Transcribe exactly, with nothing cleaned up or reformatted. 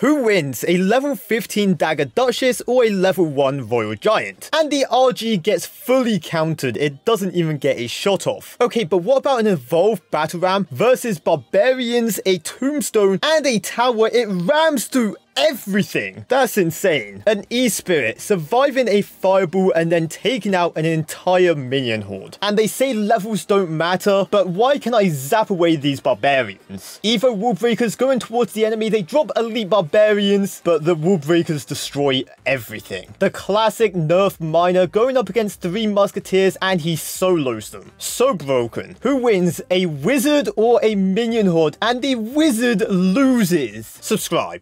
Who wins, a level fifteen Dagger Duchess or a level one Royal Giant? And the R G gets fully countered, it doesn't even get a shot off. Okay, but what about an evolved battle ram versus barbarians, a tombstone, and a tower? It rams through everything. That's insane. An E-Spirit surviving a fireball and then taking out an entire minion horde. And they say levels don't matter, but why can I zap away these barbarians? Evo Wallbreakers going towards the enemy, they drop elite barbarians, but the Wallbreakers destroy everything. The classic nerf miner going up against three musketeers and he solos them. So broken. Who wins, a wizard or a minion horde? And the wizard loses. Subscribe.